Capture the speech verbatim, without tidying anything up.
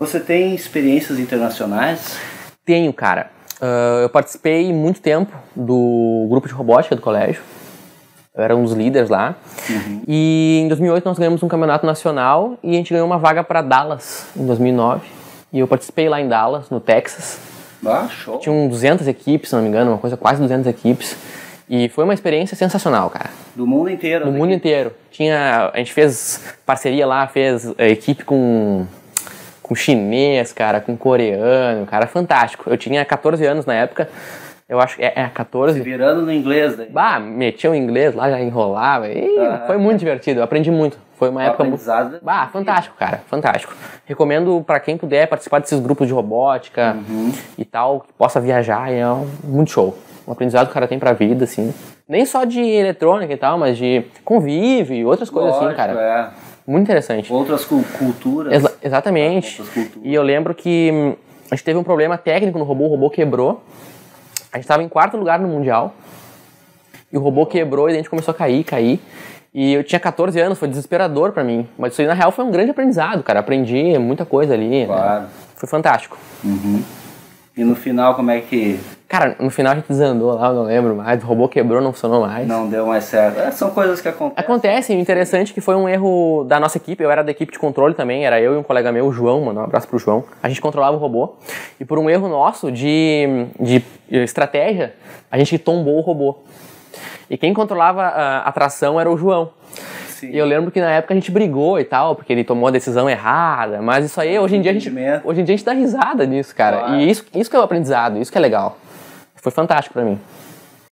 Você tem experiências internacionais? Tenho, cara. Uh, eu participei muito tempo do grupo de robótica do colégio. Eu era um dos líderes lá. Uhum. E em dois mil e oito nós ganhamos um campeonato nacional e a gente ganhou uma vaga para Dallas em dois mil e nove. E eu participei lá em Dallas, no Texas. Ah, show. Tinham duzentas equipes, se não me engano, uma coisa quase duzentas equipes. E foi uma experiência sensacional, cara. Do mundo inteiro. Do né? mundo inteiro. Tinha, a gente fez parceria lá, fez a equipe com, com chinês, cara, com coreano, cara, fantástico. Eu tinha catorze anos na época, eu acho que é, é catorze. Se virando no inglês, né? Bah, metia o inglês lá, já enrolava. E ah, foi muito divertido, eu aprendi muito. Foi uma época muito... Bah, fantástico, cara, fantástico. Recomendo pra quem puder participar desses grupos de robótica uhum. e tal, que possa viajar, é um, muito show. Um aprendizado que o cara tem pra vida, assim. Nem só de eletrônica e tal, mas de convívio e outras coisas. Lógico, assim, cara. É. Muito interessante. Outras culturas. Ex exatamente. Outras culturas. E eu lembro que a gente teve um problema técnico no robô, o robô quebrou. A gente tava em quarto lugar no Mundial. E o robô quebrou e a gente começou a cair, cair. E eu tinha catorze anos, foi desesperador pra mim. Mas isso aí, na real, foi um grande aprendizado, cara. Aprendi muita coisa ali. Claro. Né? Foi fantástico. Uhum. E no final, como é que... Cara, no final a gente desandou lá, eu não lembro mais. O robô quebrou, não funcionou mais. Não deu mais certo. É, são coisas que acontecem. Acontecem. O interessante é que foi um erro da nossa equipe. Eu era da equipe de controle também. Era eu e um colega meu, o João. Mano, um abraço pro João. A gente controlava o robô. E por um erro nosso de, de estratégia, a gente tombou o robô. E quem controlava a, a tração era o João. Sim. E eu lembro que na época a gente brigou e tal, porque ele tomou a decisão errada, mas isso aí, hoje em dia a gente, hoje em dia a gente dá risada nisso, cara. Claro. E isso, isso que é o aprendizado, isso que é legal. Foi fantástico pra mim.